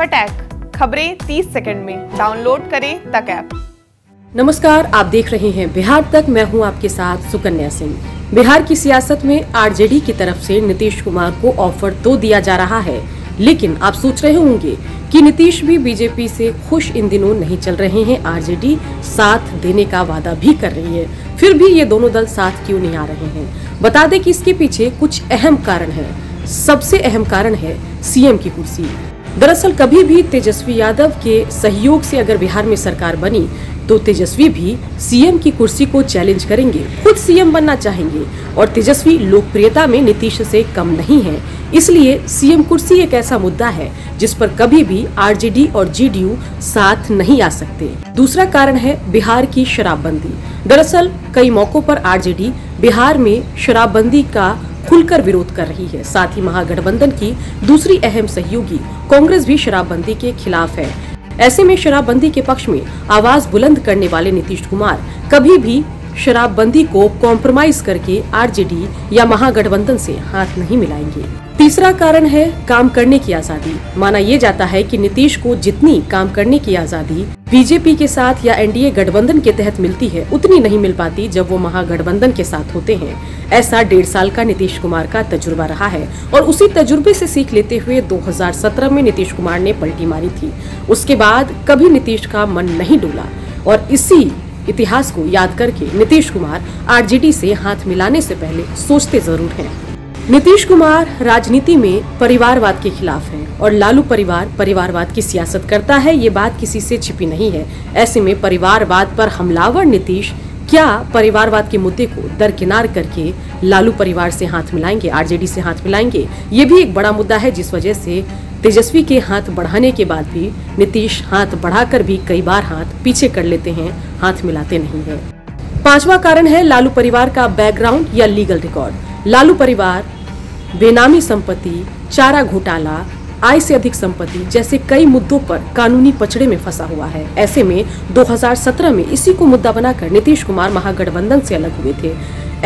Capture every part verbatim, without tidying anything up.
फटाक खबरें तीस सेकंड में डाउनलोड करें तक ऐप। नमस्कार, आप देख रहे हैं बिहार तक। मैं हूं आपके साथ सुकन्या सिंह। बिहार की सियासत में आरजेडी की तरफ से नीतीश कुमार को ऑफर तो दिया जा रहा है, लेकिन आप सोच रहे होंगे कि नीतीश भी बीजेपी से खुश इन दिनों नहीं चल रहे हैं। आरजेडी साथ देने का वादा भी कर रही है, फिर भी ये दोनों दल साथ क्यों नहीं आ रहे हैं? बता दें कि इसके पीछे कुछ अहम कारण है। सबसे अहम कारण है सीएम की कुर्सी। दरअसल कभी भी तेजस्वी यादव के सहयोग से अगर बिहार में सरकार बनी तो तेजस्वी भी सीएम की कुर्सी को चैलेंज करेंगे, खुद सीएम बनना चाहेंगे। और तेजस्वी लोकप्रियता में नीतीश से कम नहीं है, इसलिए सीएम कुर्सी एक ऐसा मुद्दा है जिस पर कभी भी आरजेडी और जेडीयू साथ नहीं आ सकते। दूसरा कारण है बिहार की शराबबंदी। दरअसल कई मौकों पर आरजेडी बिहार में शराबबंदी का खुलकर विरोध कर रही है। साथ ही महागठबंधन की दूसरी अहम सहयोगी कांग्रेस भी शराबबंदी के खिलाफ है। ऐसे में शराबबंदी के पक्ष में आवाज बुलंद करने वाले नीतीश कुमार कभी भी शराबबंदी को कॉम्प्रोमाइज करके आरजेडी या महागठबंधन से हाथ नहीं मिलाएंगे। तीसरा कारण है काम करने की आजादी। माना ये जाता है कि नीतीश को जितनी काम करने की आजादी बीजेपी के साथ या एनडीए गठबंधन के तहत मिलती है, उतनी नहीं मिल पाती जब वो महागठबंधन के साथ होते हैं। ऐसा डेढ़ साल का नीतीश कुमार का तजुर्बा रहा है और उसी तजुर्बे से सीख लेते हुए दो हज़ार सत्रह में नीतीश कुमार ने पलटी मारी थी। उसके बाद कभी नीतीश का मन नहीं डोला और इसी इतिहास को याद करके नीतीश कुमार आरजेडी से हाथ मिलाने से पहले सोचते जरूर हैं। नीतीश कुमार राजनीति में परिवारवाद के खिलाफ हैं और लालू परिवार परिवारवाद की सियासत करता है, ये बात किसी से छिपी नहीं है। ऐसे में परिवारवाद पर हमलावर नीतीश क्या परिवारवाद के मुद्दे को दरकिनार करके लालू परिवार से हाथ मिलाएंगे, आरजेडी से हाथ मिलाएंगे? ये भी एक बड़ा मुद्दा है, जिस वजह से तेजस्वी के हाथ बढ़ाने के बाद भी नीतीश हाथ बढ़ाकर भी कई बार हाथ पीछे कर लेते हैं, हाथ मिलाते नहीं है। पांचवा कारण है लालू परिवार का बैकग्राउंड या लीगल रिकॉर्ड। लालू परिवार बेनामी संपत्ति, चारा घोटाला, आय से अधिक संपत्ति जैसे कई मुद्दों पर कानूनी पचड़े में फंसा हुआ है। ऐसे में दो हज़ार सत्रह में इसी को मुद्दा बनाकर नीतीश कुमार महागठबंधन से अलग हुए थे।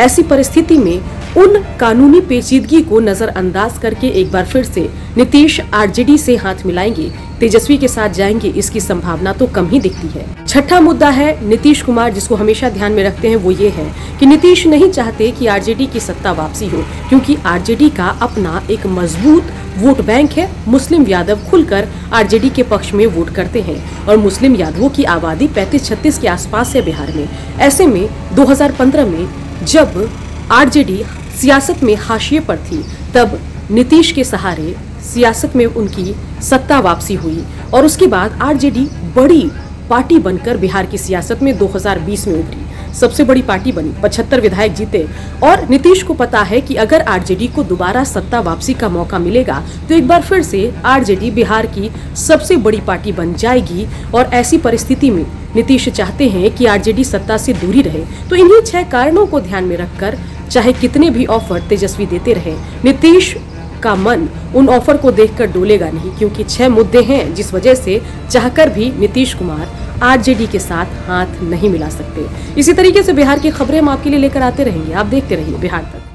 ऐसी परिस्थिति में उन कानूनी पेचीदगी को नजरअंदाज करके एक बार फिर से नीतीश आरजेडी से हाथ मिलाएंगे, तेजस्वी के साथ जाएंगे, इसकी संभावना तो कम ही दिखती है। छठा मुद्दा है नीतीश कुमार जिसको हमेशा ध्यान में रखते हैं, वो ये है कि नीतीश नहीं चाहते कि आरजेडी की सत्ता वापसी हो, क्योंकि आरजेडी का अपना एक मजबूत वोट बैंक है। मुस्लिम यादव खुलकर आरजेडी के पक्ष में वोट करते हैं और मुस्लिम यादवों की आबादी पैंतीस छत्तीस के आसपास है बिहार में। ऐसे में दो हज़ार पंद्रह में जब आरजेडी सियासत में हाशिए पर थी, तब नीतीश के सहारे सियासत में उनकी सत्ता वापसी हुई और उसके बाद आरजेडी बड़ी पार्टी बनकर बिहार की सियासत में दो हज़ार बीस में उभरी, सबसे बड़ी पार्टी बनी, पचहत्तर विधायक जीते। और नीतीश को पता है कि अगर आरजेडी को दोबारा सत्ता वापसी का मौका मिलेगा तो एक बार फिर से आरजेडी बिहार की सबसे बड़ी पार्टी बन जाएगी। और ऐसी परिस्थिति में नीतीश चाहते हैं कि आरजेडी सत्ता से दूरी रहे। तो इन्हीं छह कारणों को ध्यान में रखकर चाहे कितने भी ऑफर तेजस्वी देते रहे, नीतीश का मन उन ऑफर को देखकर डोलेगा नहीं, क्योंकि छह मुद्दे हैं जिस वजह से चाहकर भी नीतीश कुमार आरजेडी के साथ हाथ नहीं मिला सकते। इसी तरीके से बिहार की खबरें हम आपके लिए लेकर आते रहेंगे। आप देखते रहिए बिहार तक।